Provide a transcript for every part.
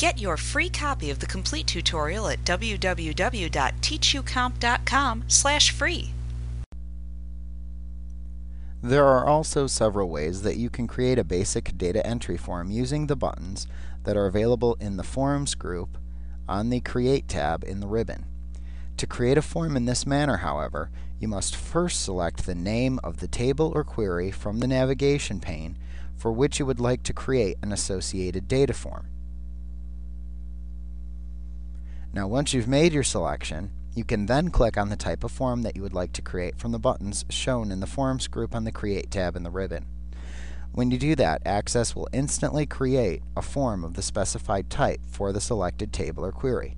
Get your free copy of the complete tutorial at www.teachucomp.com/free. There are also several ways that you can create a basic data entry form using the buttons that are available in the Forms group on the Create tab in the ribbon. To create a form in this manner, however, you must first select the name of the table or query from the navigation pane for which you would like to create an associated data form. Now, once you've made your selection, you can then click on the type of form that you would like to create from the buttons shown in the Forms group on the Create tab in the ribbon. When you do that, Access will instantly create a form of the specified type for the selected table or query.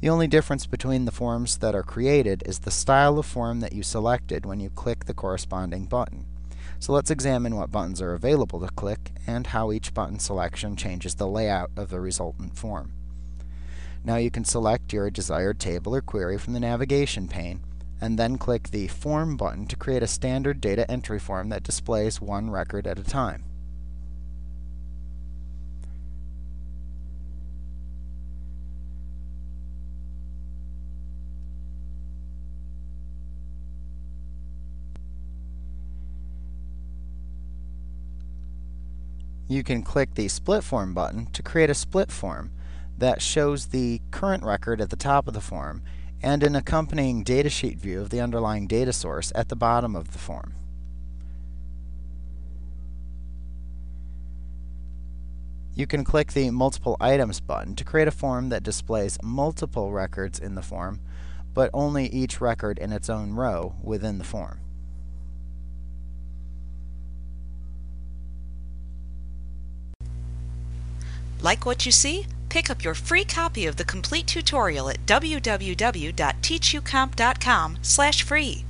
The only difference between the forms that are created is the style of form that you selected when you click the corresponding button. So let's examine what buttons are available to click and how each button selection changes the layout of the resultant form. Now you can select your desired table or query from the navigation pane and then click the Form button to create a standard data entry form that displays one record at a time. You can click the Split Form button to create a split form that shows the current record at the top of the form and an accompanying datasheet view of the underlying data source at the bottom of the form. You can click the Multiple Items button to create a form that displays multiple records in the form, but only each record in its own row within the form. Like what you see? Pick up your free copy of the complete tutorial at www.teachucomp.com/free.